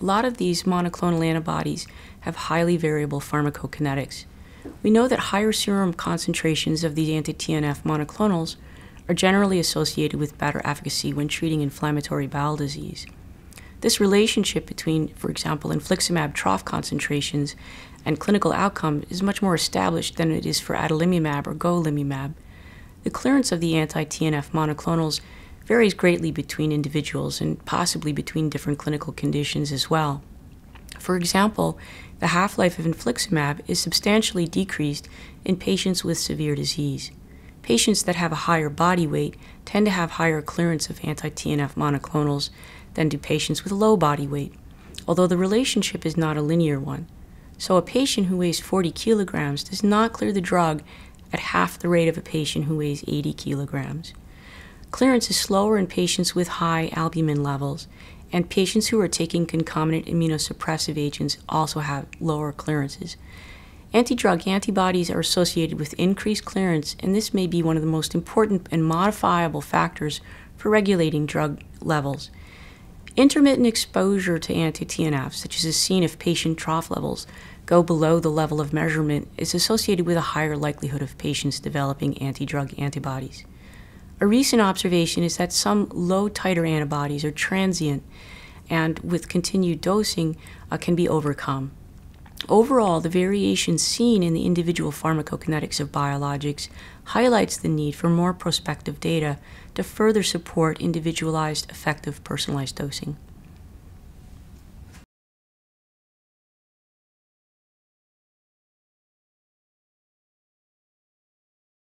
A lot of these monoclonal antibodies have highly variable pharmacokinetics. We know that higher serum concentrations of these anti-TNF monoclonals are generally associated with better efficacy when treating inflammatory bowel disease. This relationship between, for example, infliximab trough concentrations and clinical outcome is much more established than it is for adalimumab or golimumab. The clearance of the anti-TNF monoclonals varies greatly between individuals and possibly between different clinical conditions as well. For example, the half-life of infliximab is substantially decreased in patients with severe disease. Patients that have a higher body weight tend to have higher clearance of anti-TNF monoclonals than do patients with low body weight, although the relationship is not a linear one. So a patient who weighs 40 kilograms does not clear the drug at half the rate of a patient who weighs 80 kilograms. Clearance is slower in patients with high albumin levels, and patients who are taking concomitant immunosuppressive agents also have lower clearances. Anti-drug antibodies are associated with increased clearance, and this may be one of the most important and modifiable factors for regulating drug levels. Intermittent exposure to anti-TNF, such as is seen if patient trough levels go below the level of measurement, is associated with a higher likelihood of patients developing anti-drug antibodies. A recent observation is that some low-titer antibodies are transient and, with continued dosing, can be overcome. Overall, the variation seen in the individual pharmacokinetics of biologics highlights the need for more prospective data to further support individualized, effective, personalized dosing.